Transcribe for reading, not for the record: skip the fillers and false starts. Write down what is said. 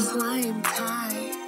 Slime Time.